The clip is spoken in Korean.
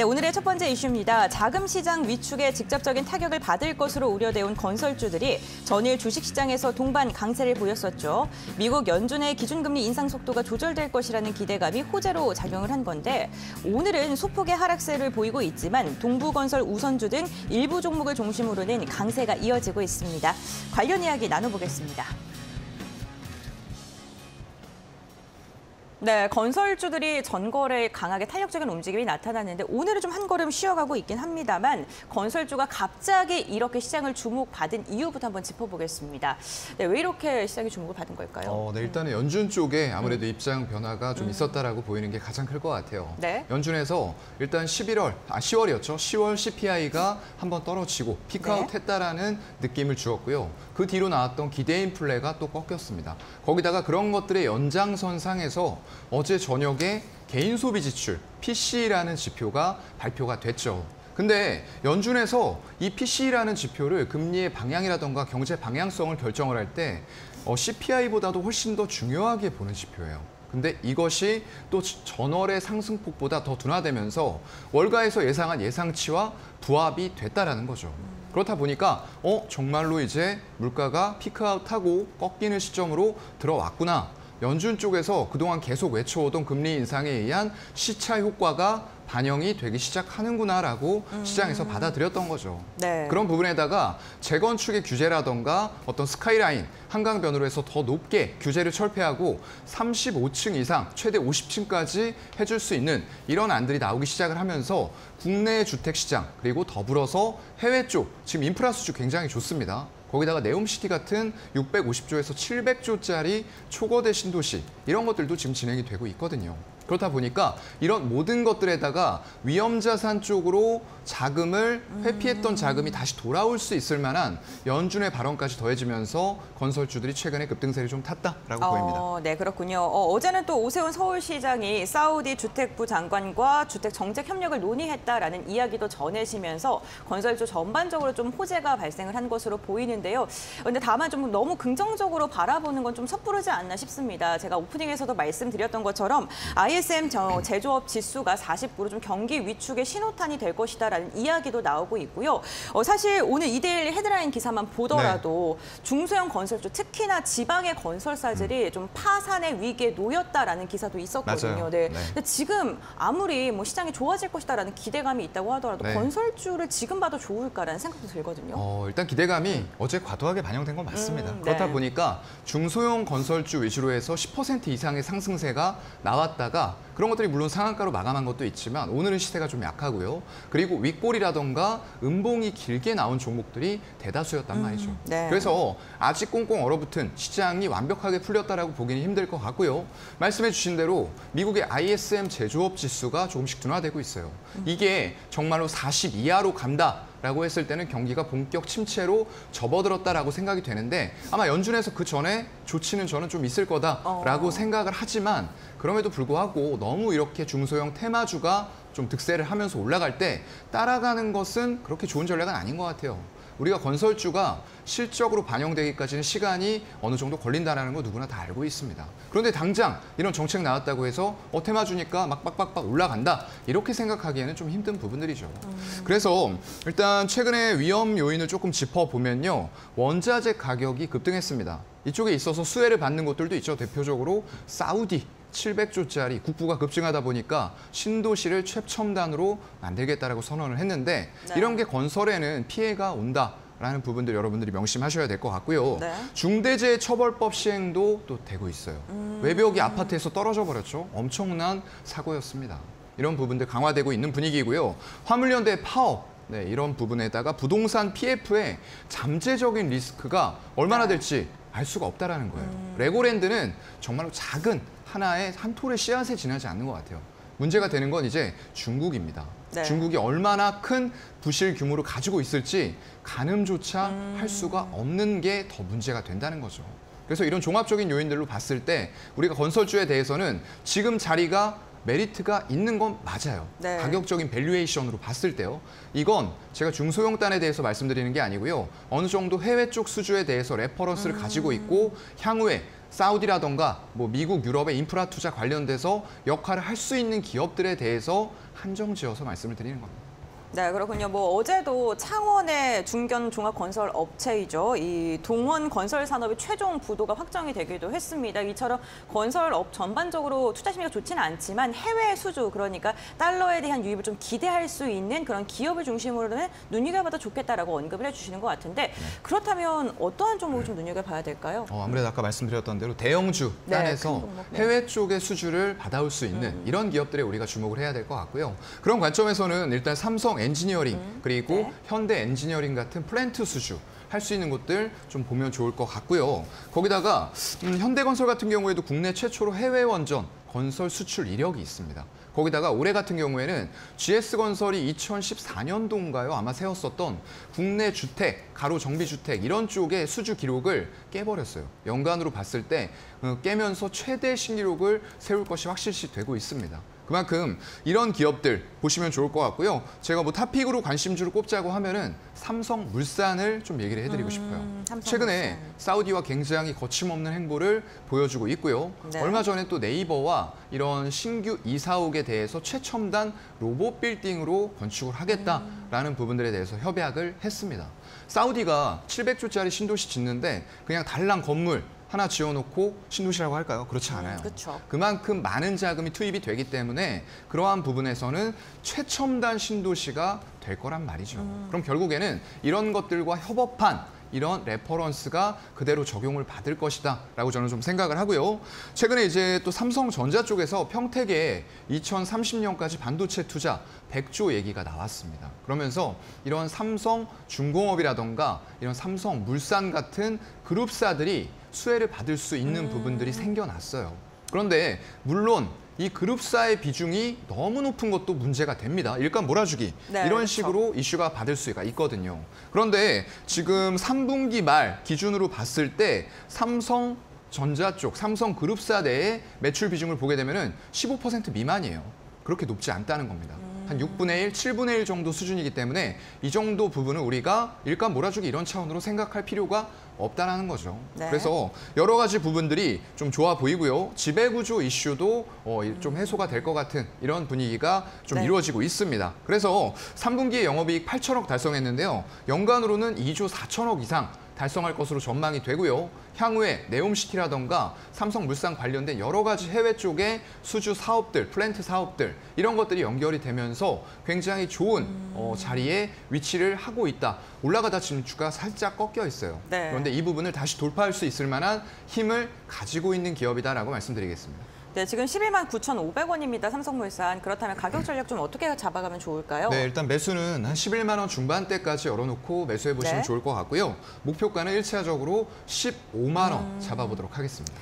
네, 오늘의 첫 번째 이슈입니다. 자금 시장 위축에 직접적인 타격을 받을 것으로 우려돼 온 건설주들이 전일 주식시장에서 동반 강세를 보였었죠. 미국 연준의 기준금리 인상 속도가 조절될 것이라는 기대감이 호재로 작용을 한 건데 오늘은 소폭의 하락세를 보이고 있지만 동부건설 우선주 등 일부 종목을 중심으로는 강세가 이어지고 있습니다. 관련 이야기 나눠보겠습니다. 네, 건설주들이 전거래에 강하게 탄력적인 움직임이 나타났는데 오늘은 좀 한 걸음 쉬어가고 있긴 합니다만 건설주가 갑자기 이렇게 시장을 주목받은 이유부터 한번 짚어보겠습니다. 네, 왜 이렇게 시장이 주목을 받은 걸까요? 네, 일단은 연준 쪽에 아무래도 입장 변화가 좀 있었다라고 보이는 게 가장 클 것 같아요. 네? 연준에서 일단 10월 CPI가 한번 떨어지고 피크아웃했다라는 느낌을 주었고요. 그 뒤로 나왔던 기대 인플레가 또 꺾였습니다. 거기다가 그런 것들의 연장선상에서 어제 저녁에 개인 소비 지출, PCE라는 지표가 발표가 됐죠. 근데 연준에서 이 PCE라는 지표를 금리의 방향이라던가 경제 방향성을 결정을 할 때 CPI보다도 훨씬 더 중요하게 보는 지표예요. 근데 이것이 또 전월의 상승폭보다 더 둔화되면서 월가에서 예상한 예상치와 부합이 됐다라는 거죠. 그렇다 보니까 정말로 이제 물가가 피크아웃하고 꺾이는 시점으로 들어왔구나. 연준 쪽에서 그동안 계속 외쳐오던 금리 인상에 의한 시차 효과가 반영이 되기 시작하는구나라고 시장에서 받아들였던 거죠. 네. 그런 부분에다가 재건축의 규제라던가 어떤 스카이라인, 한강변으로 해서 더 높게 규제를 철폐하고 35층 이상, 최대 50층까지 해줄 수 있는 이런 안들이 나오기 시작을 하면서 국내의 주택시장, 그리고 더불어서 해외 쪽, 지금 인프라 수주 굉장히 좋습니다. 거기다가 네옴시티 같은 650조에서 700조짜리 초거대 신도시 이런 것들도 지금 진행이 되고 있거든요. 그렇다 보니까 이런 모든 것들에다가 위험자산 쪽으로 자금을 회피했던 자금이 다시 돌아올 수 있을 만한 연준의 발언까지 더해지면서 건설주들이 최근에 급등세를 좀 탔다라고 보입니다. 네, 그렇군요. 어제는 또 오세훈 서울시장이 사우디 주택부 장관과 주택 정책 협력을 논의했다라는 이야기도 전해지면서 건설주 전반적으로 좀 호재가 발생을 한 것으로 보이는데요. 근데 다만 좀 너무 긍정적으로 바라보는 건 좀 섣부르지 않나 싶습니다. 제가 오프닝에서도 말씀드렸던 것처럼 ISM 제조업 지수가 49로 좀 경기 위축의 신호탄이 될 것이다라는 이야기도 나오고 있고요. 사실 오늘 이데일리 헤드라인 기사만 보더라도 네. 중소형 건설주, 특히나 지방의 건설사들이 좀 파산의 위기에 놓였다라는 기사도 있었거든요. 네. 네. 근데 지금 아무리 뭐 시장이 좋아질 것이다라는 기대감이 있다고 하더라도 네. 건설주를 지금 봐도 좋을까라는 생각도 들거든요. 일단 기대감이 어제 과도하게 반영된 건 맞습니다. 네. 그렇다 보니까 중소형 건설주 위주로 해서 10% 이상의 상승세가 나왔다가 그런 것들이 물론 상한가로 마감한 것도 있지만 오늘은 시세가 좀 약하고요. 그리고 윗골이라던가 음봉이 길게 나온 종목들이 대다수였단 말이죠. 네. 그래서 아직 꽁꽁 얼어붙은 시장이 완벽하게 풀렸다라고 보기는 힘들 것 같고요. 말씀해 주신 대로 미국의 ISM 제조업 지수가 조금씩 둔화되고 있어요. 이게 정말로 40 이하로 간다. 라고 했을 때는 경기가 본격 침체로 접어들었다라고 생각이 되는데 아마 연준에서 그 전에 조치는 저는 좀 있을 거다라고 생각을 하지만 그럼에도 불구하고 너무 이렇게 중소형 테마주가 좀 득세를 하면서 올라갈 때 따라가는 것은 그렇게 좋은 전략은 아닌 것 같아요. 우리가 건설주가 실적으로 반영되기까지는 시간이 어느 정도 걸린다는 거 누구나 다 알고 있습니다. 그런데 당장 이런 정책 나왔다고 해서 테마주니까 막 빡빡빡 올라간다. 이렇게 생각하기에는 좀 힘든 부분들이죠. 그래서 일단 최근에 위험 요인을 조금 짚어보면요. 원자재 가격이 급등했습니다. 이쪽에 있어서 수혜를 받는 곳들도 있죠. 대표적으로 사우디. 700조짜리 국부가 급증하다 보니까 신도시를 최첨단으로 만들겠다라고 선언을 했는데 네. 이런 게 건설에는 피해가 온다라는 부분들 여러분들이 명심하셔야 될 것 같고요. 네. 중대재해처벌법 시행도 또 되고 있어요. 외벽이 아파트에서 떨어져 버렸죠. 엄청난 사고였습니다. 이런 부분들 강화되고 있는 분위기고요. 화물연대 파업. 네, 이런 부분에다가 부동산 PF의 잠재적인 리스크가 얼마나 될지 알 수가 없다라는 거예요. 레고랜드는 정말로 작은 하나의 한 톨의 씨앗에 지나지 않는 것 같아요. 문제가 되는 건 이제 중국입니다. 네. 중국이 얼마나 큰 부실 규모를 가지고 있을지 가늠조차 할 수가 없는 게 더 문제가 된다는 거죠. 그래서 이런 종합적인 요인들로 봤을 때 우리가 건설주에 대해서는 지금 자리가 메리트가 있는 건 맞아요. 네. 가격적인 밸류에이션으로 봤을 때요. 이건 제가 중소형 단에 대해서 말씀드리는 게 아니고요. 어느 정도 해외 쪽 수주에 대해서 레퍼런스를 가지고 있고 향후에 사우디라던가 뭐 미국, 유럽의 인프라 투자 관련돼서 역할을 할 수 있는 기업들에 대해서 한정지어서 말씀을 드리는 겁니다. 네, 그렇군요. 뭐 어제도 창원의 중견 종합건설 업체이죠. 이 동원 건설 산업의 최종 부도가 확정이 되기도 했습니다. 이처럼 건설업 전반적으로 투자 심리가 좋지는 않지만 해외 수주, 그러니까 달러에 대한 유입을 좀 기대할 수 있는 그런 기업을 중심으로는 눈여겨봐도 좋겠다라고 언급을 해주시는 것 같은데, 그렇다면 어떠한 종목을 좀 눈여겨봐야 될까요? 아무래도 아까 말씀드렸던 대로 대형주 단에서 해외 쪽의 수주를 받아올 수 있는 이런 기업들에 우리가 주목을 해야 될 것 같고요. 그런 관점에서는 일단 삼성 엔지니어링 그리고 현대 엔지니어링 같은 플랜트 수주 할 수 있는 곳들 좀 보면 좋을 것 같고요. 거기다가 현대건설 같은 경우에도 국내 최초로 해외 원전 건설 수출 이력이 있습니다. 거기다가 올해 같은 경우에는 GS건설이 2014년도인가요? 아마 세웠었던 국내 주택, 가로 정비주택 이런 쪽의 수주 기록을 깨버렸어요. 연간으로 봤을 때 깨면서 최대 신기록을 세울 것이 확실시 되고 있습니다. 그만큼 이런 기업들 보시면 좋을 것 같고요. 제가 뭐 탑픽으로 관심주를 꼽자고 하면은 삼성 물산을 좀 얘기를 해드리고 싶어요. 최근에 사우디와 굉장히 거침없는 행보를 보여주고 있고요. 네. 얼마 전에 또 네이버와 이런 신규 이사옥에 대해서 최첨단 로봇 빌딩으로 건축을 하겠다라는 부분들에 대해서 협약을 했습니다. 사우디가 700조짜리 신도시 짓는데 그냥 달랑 건물 하나 지어놓고 신도시라고 할까요? 그렇지 않아요. 그쵸. 그만큼 많은 자금이 투입이 되기 때문에 그러한 부분에서는 최첨단 신도시가 될 거란 말이죠. 그럼 결국에는 이런 것들과 협업한 이런 레퍼런스가 그대로 적용을 받을 것이다라고 저는 좀 생각을 하고요. 최근에 이제 또 삼성전자 쪽에서 평택에 2030년까지 반도체 투자 100조 얘기가 나왔습니다. 그러면서 이런 삼성 중공업이라던가 이런 삼성 물산 같은 그룹사들이 수혜를 받을 수 있는 부분들이 생겨났어요. 그런데 물론 이 그룹사의 비중이 너무 높은 것도 문제가 됩니다. 일감 몰아주기 이런 식으로 이슈가 받을 수가 있거든요. 그런데 지금 3분기 말 기준으로 봤을 때 삼성전자 쪽, 삼성그룹사 내의 매출 비중을 보게 되면 15% 미만이에요. 그렇게 높지 않다는 겁니다. 한 6분의 1, 7분의 1 정도 수준이기 때문에 이 정도 부분은 우리가 일감 몰아주기 이런 차원으로 생각할 필요가 없다는 거죠. 네. 그래서 여러 가지 부분들이 좀 좋아 보이고요. 지배구조 이슈도 좀 해소가 될 것 같은 이런 분위기가 좀 이루어지고 있습니다. 그래서 3분기에 영업이익 8천억 달성했는데요. 연간으로는 2조 4천억 이상 달성할 것으로 전망이 되고요. 향후에 네옴시티라던가 삼성물산 관련된 여러 가지 해외 쪽의 수주 사업들, 플랜트 사업들 이런 것들이 연결이 되면서 굉장히 좋은 자리에 위치를 하고 있다. 올라가다 지금 주가 살짝 꺾여 있어요. 네. 그런데 이 부분을 다시 돌파할 수 있을 만한 힘을 가지고 있는 기업이다라고 말씀드리겠습니다. 네, 지금 119,500원입니다. 삼성물산. 그렇다면 가격 전략 좀 어떻게 잡아가면 좋을까요? 네, 일단 매수는 한 11만 원 중반대까지 열어놓고 매수해보시면 좋을 것 같고요. 목표가는 1차적으로 15만 원 잡아보도록 하겠습니다.